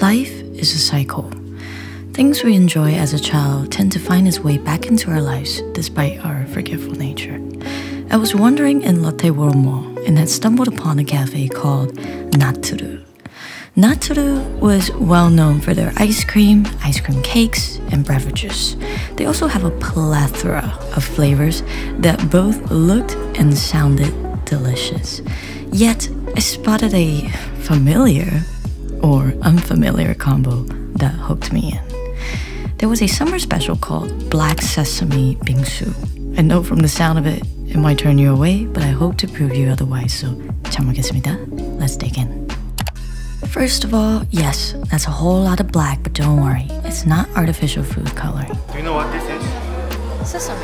Life is a cycle. Things we enjoy as a child tend to find its way back into our lives despite our forgetful nature. I was wandering in Lotte World Mall and had stumbled upon a cafe called Natuur. Natuur was well known for their ice cream cakes, and beverages. They also have a plethora of flavors that both looked and sounded delicious. Yet, I spotted a familiar or unfamiliar combo that hooked me in. There was a summer special called Black Sesame Bingsu. I know from the sound of it, it might turn you away, but I hope to prove you otherwise, so 잘 먹겠습니다. Let's dig in. First of all, yes, that's a whole lot of black, but don't worry, it's not artificial food coloring. Do you know what this is? Sesame.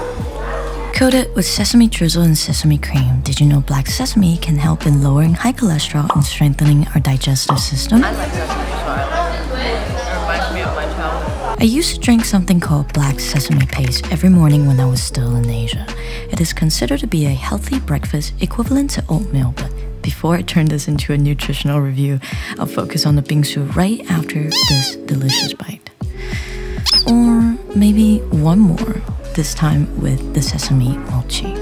Coated with sesame drizzle and sesame cream. Did you know black sesame can help in lowering high cholesterol and strengthening our digestive system? I like sesame, so it reminds me of my childhood. I used to drink something called black sesame paste every morning when I was still in Asia. It is considered to be a healthy breakfast equivalent to oatmeal, but before I turn this into a nutritional review, I'll focus on the bingsu right after this delicious bite. Or maybe one more, this time with the sesame mochi.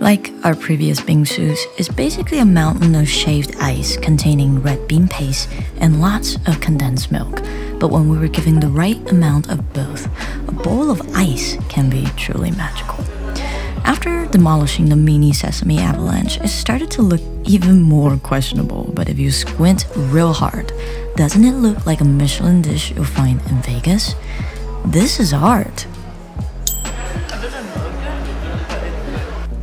Like our previous bingsus, it's basically a mountain of shaved ice containing red bean paste and lots of condensed milk. But when we were given the right amount of both, a bowl of ice can be truly magical. After demolishing the mini sesame avalanche, it started to look even more questionable, but if you squint real hard, doesn't it look like a Michelin dish you'll find in Vegas? This is art!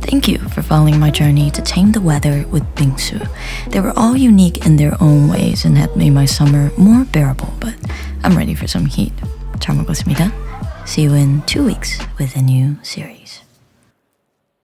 Thank you for following my journey to tame the weather with bingsu. They were all unique in their own ways and had made my summer more bearable, but I'm ready for some heat. 잘 먹었습니다. See you in 2 weeks with a new series.